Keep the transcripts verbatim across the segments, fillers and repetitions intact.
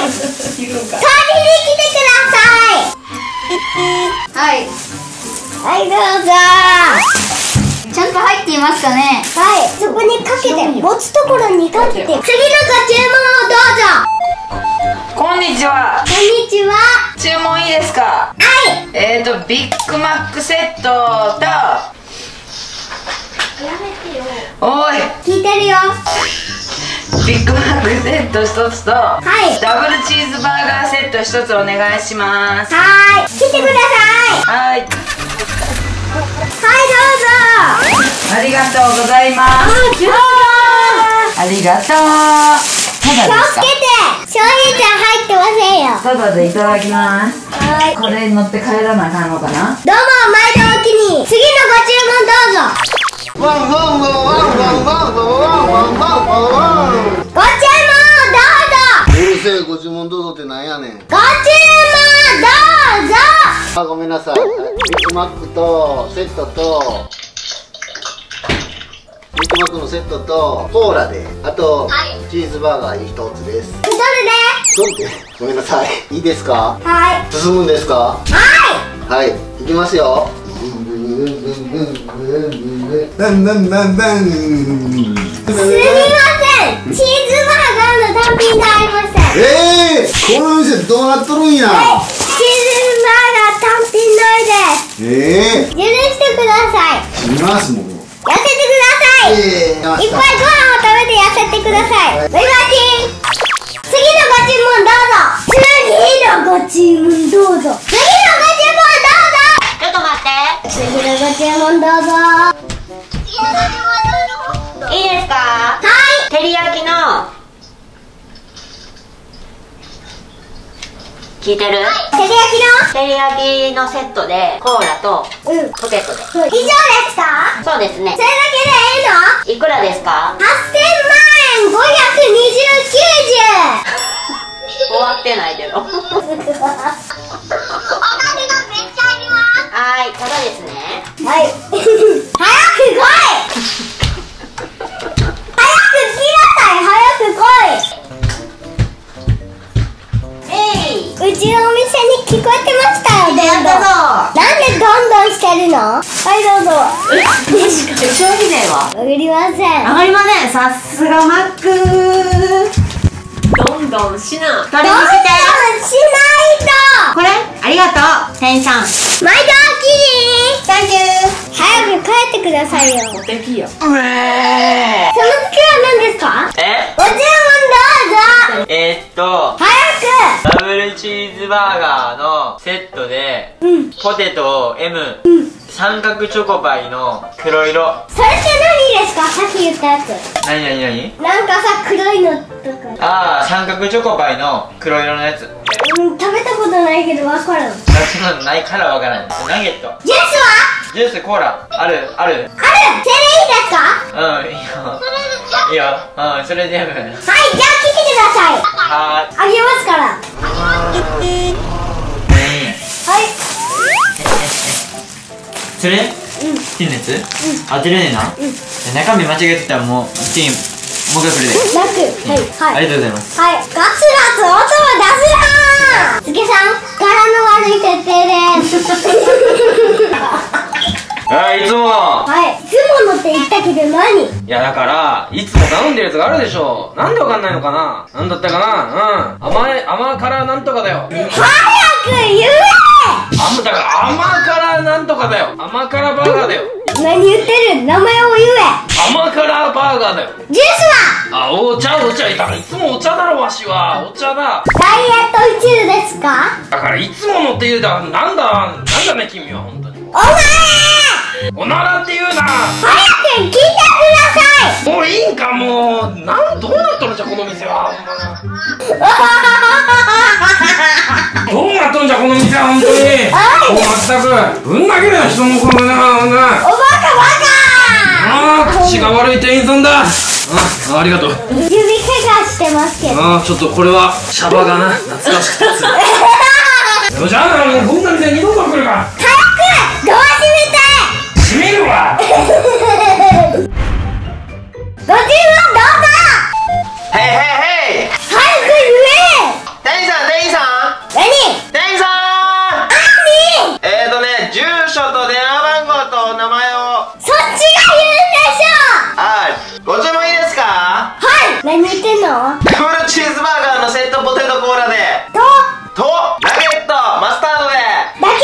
取りに来てください。はいはいどうぞ。ちゃんと入っていますかね。はい、そこにかけて、持つところにかけて。次のご注文をどうぞ。こんにちは。こんにちは。注文いいですか。はい。えーとビッグマックセットと、やめてよ。おい聞いてるよ。ビッグマックセットひとつと、はい、ダブルチーズバーガーセットひとつお願いします。はーい、来てください。はいはいどうぞ。ありがとうございます。ありがとう。気をつけて、醤油じゃ入ってませんよ。ただでいただきます。はい、これに乗って帰らなあかんのかな。どうも毎度お気に。次のご注文どうぞ。ご注文をどうぞ。うるせえ、ご注文どうぞってなんやねん。ご注文どうぞ。あ、ごめんなさい。ビッグマックとセットとビッグマックのセットとコーラで、あとチーズバーガーに一つです。一つで。一つで。ごめんなさい。いいですか。はい。進むんですか。はい。はい、いきますよ。すみません。チーズバーガーの単品がありません。ええー、この店どうなっとるんや。はい、チーズバーガー単品ないです。ええー、許してください。しますもん。痩せてください。えー、いっぱいご飯を食べて痩せてください。はい、バイバイチー。次のご注文どうぞ。次のご注文どうぞ。次のご注文どうぞ。次のご注文どうぞ。いいですか。はい。照り焼きの、聞いてる、はい、照り焼きの照り焼きのセットでコーラとポテトで、うん、以上ですか。そうですね。それだけでいいの。いくらですか。はっせんまんえんごひゃくにじゅうきゅうじゅう 終わってないけど。はい、ただですね。はい。早く来い。早く来なさい。早く来い。えい、うちのお店に聞こえてましたよ。どんどんなんでどんどんしてるの。はいどうぞ。え、消費税は上がりません。上がりません。さすがマック。どんどんしな、どんどんしないと。これありがとう店員さん。毎度おきに。サンキュー。早く帰ってくださいよ。お手きよ。うえー。その月は何ですか。え。ご注文どうぞ。えーっと。早く。ダブルチーズバーガーのセットで、うん、ポテト エム、うん、三角チョコパイの黒色。それって何ですか。さっき言ったやつ。なになになに。なんかさ、黒いのとか。ああ、三角チョコパイの黒色のやつ。うん、食べたことないけどわからん。食べたことないからわからん。ナゲット。ジュースは？ジュース、コーラ、あるあるある。それいいですか？うん、いいよ。いいよ。うん、それ全部。はい、じゃあ切ってください。はーい。あげますから。あげます。はい。それ？うん。チンのやつ？うん。当てれねえな。うん。中身間違えてたらもうチン。もう一回くれで。はい。ありがとうございます。はい。ガツガツ音を出すなー。すけさん、柄の悪い設定です。あ、いつも。はい。いつものって言ったけど何？いやだから、いつも頼んでるやつがあるでしょ。なんでわかんないのかな。なんだったかな。うん。甘い甘辛なんとかだよ。早く言え。あんまだから甘辛なんとかだよ。甘辛バーガーだよ。何言ってる。名前を言え。甘辛バーガーだよ。ジュースは？あ、お茶お茶。いつもお茶だろわしは。お茶だ。ダイエット宇宙ですか？だからいつものって言うだ。なんだなんだね君は本当に。お前おならって言うな。早く聞いてください。もういいんかもう。なんどうなっとるんじゃこの店は。どうなっとんじゃこの店は本当に。もう全くぶん投げるな人のこのな。おバカバカ。ああ、口が悪い店員さんだ。ああ、ありがとう。指怪我してますけど。ああ、ちょっとこれはシャバだな。懐かしくて。じゃあもうこんな店二度と来るか。早くドア閉めて。閉めるわ。ご注文どうぞ。へいへいへい。早く言え。ドでととナゲットマスタードでだ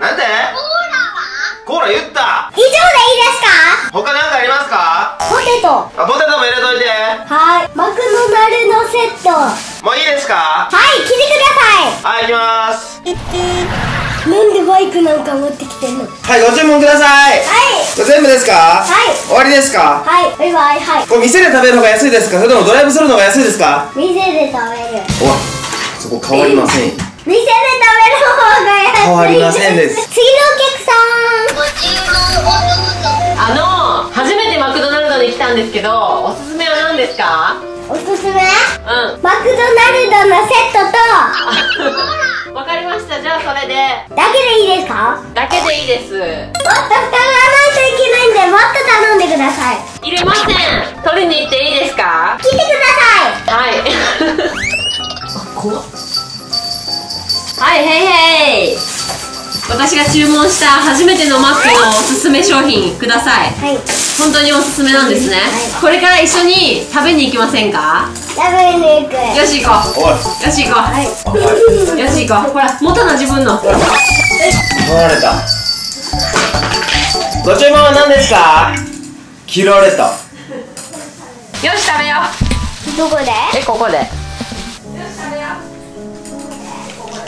けなんでコーラはコーラ言った。以上でいいですか？他なんかありますか？ポテト。あ、ポテトも入れといて。はい、マクドナルドセットもういいですか？はい、聞いてください。はい、行きます。なんでバイクなんか持ってきてんの？はい、ご注文ください。はい、全部ですか？はい、終わりですか？はい、バイバイ。はい、これ店で食べるのが安いですか、それともドライブするのが安いですか？店で食べる。おわ、そこ変わりません。店で食べる方が安い。変わりませんです。次のお客さん、あの初めてマクドナルドに来たんですけど、おすすめは何ですか？おすすめ、うん、マクドナルドのセットとわかりました。じゃあそれでだけでいいですか？だけでいいです。もっと負担がないといけないんで、もっと頼んでください。入れません。取りに行っていいですか？来てください。はいあ、怖っ。はい、ヘイヘイ。私が注文した初めてのマックのおすすめ商品ください。はい、本当におすすめなんですね。はい、これから一緒に食べに行きませんか？食べに行く。よし行こう。よし行こう。はい、よし行こう。ほら、元の自分の。取られた。ご注文は何ですか？切られた。よし食べよう。どこで？え、ここで。よし食べよう。ここで。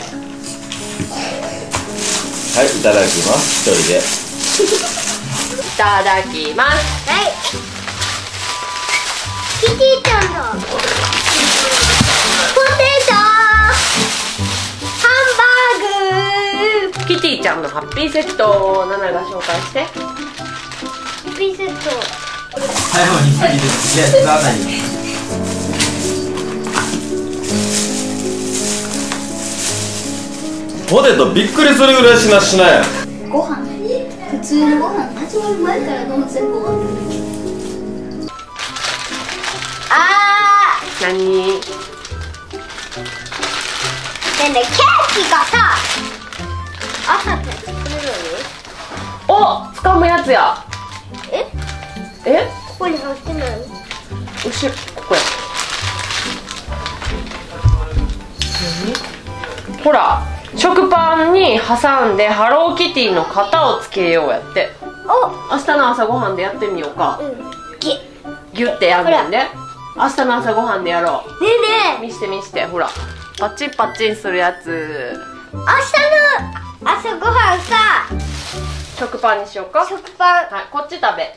はい、いただきます。一人で。いただきます。はい。キティちゃんのポテトハンバーグ。キティちゃんのハッピーセットをナナが紹介して。ハッピーセット最後に一人ですね。ナナにポテトびっくりするぐらいしなしない。ご飯普通のご飯始まる前から飲む。全部終わってる。あー、なに？なんでケーキがさ、朝って作れるのに？お、掴むやつや。え？え？ここに入ってない？後ろ、ここや。何？ほら、食パンに挟んでハローキティの型をつけようやって。お、明日の朝ごはんでやってみようか。うん、ぎゅぎゅってやるんで。明日の朝ごはんでやろう。ねえねえ、見して見して、ほらパチンパチンするやつ。明日の朝ごはんさ、食パンにしようか。食パン、はい、こっち食べ。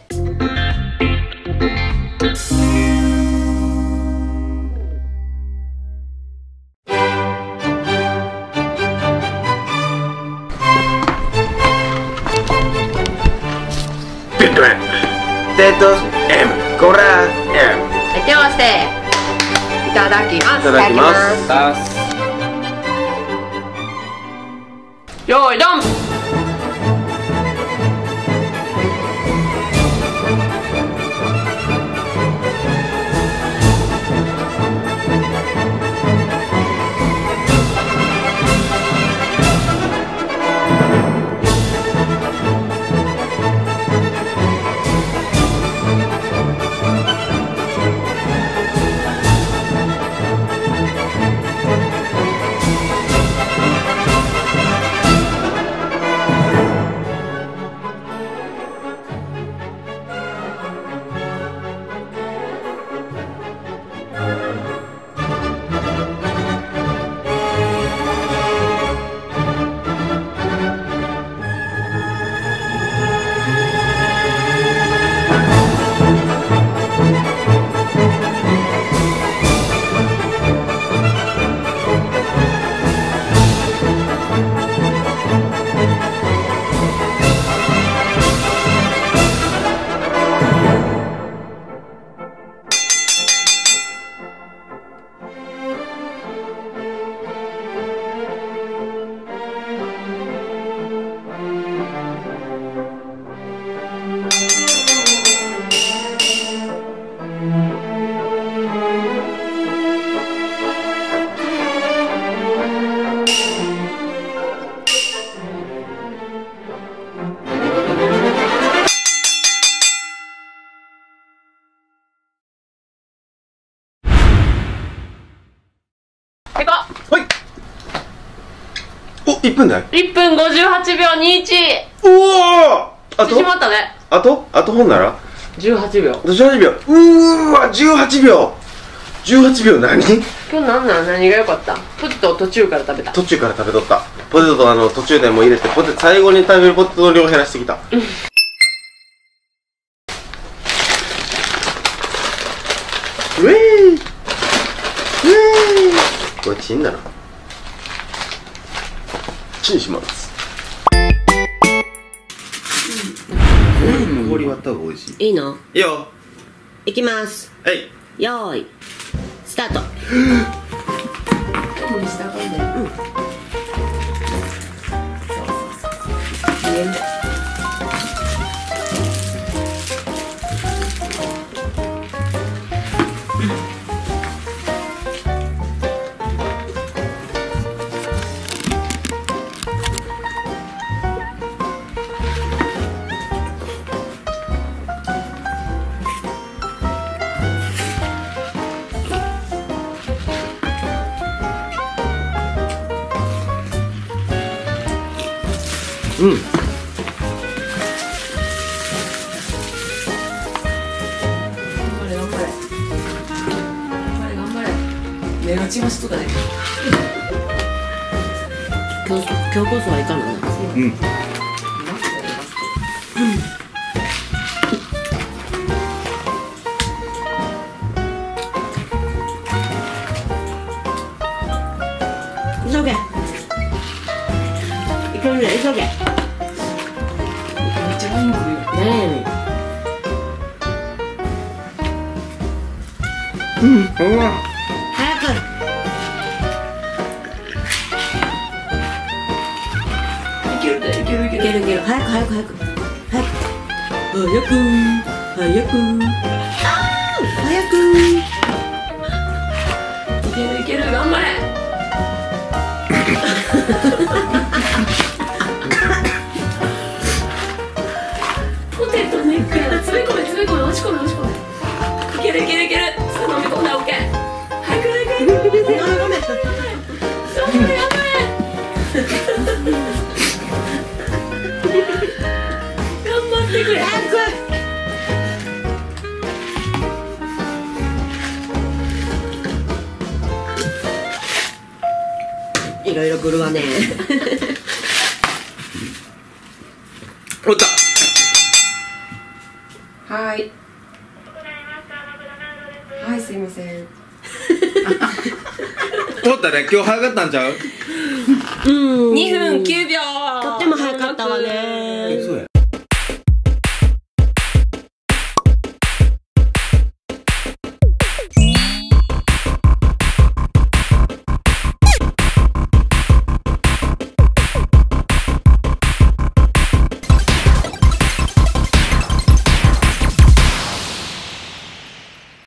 デッド M デッド M これ M。手を合わせていただきます。いただきます。よーいどん。お、いっぷんだよ。いっぷんごじゅうはちびょうにじゅういち。おお、あと縮まったね。あとあとほんならじゅうはちびょう。じゅうはちびょう。うーわ、じゅうはちびょう。じゅうはちびょう何？今日なんなん？何が良かった？ポテトを途中から食べた。途中から食べとった。ポテトとあの途中でも入れて、ポテ最後に食べるポテトの量減らしてきた。ウェーイウェーイ。これチンだな。チンします。氷割った方が美味しい。いいの？いいよ。いきます。はい。よーいスタート。無理したらあかんね。うん。そうそうそう。見えんね。うん。頑張れ頑張れ頑張れ頑張れ。目立ちますとかね。今日今日こそはいかない。うん。急げ。急げ急げ。うん、早く。いけるいけるいけるいけるいける。早く早く早く早く早く早く早く。いけるいける、頑張れ。ポテトネックやな。詰め込め詰め込め、押し込め押し込め。いけるいけるいける。すぐ飲み込んだ。オッケー。早く早く早く。ごめんごめん。頑張れ頑張れ。頑張ってくれ。早く。いろいろ来るわね。おった。はい。はい、すいません。通ったね、今日早かったんちゃう？うん、にふんきゅうびょう。とっても早かったわね。そうや。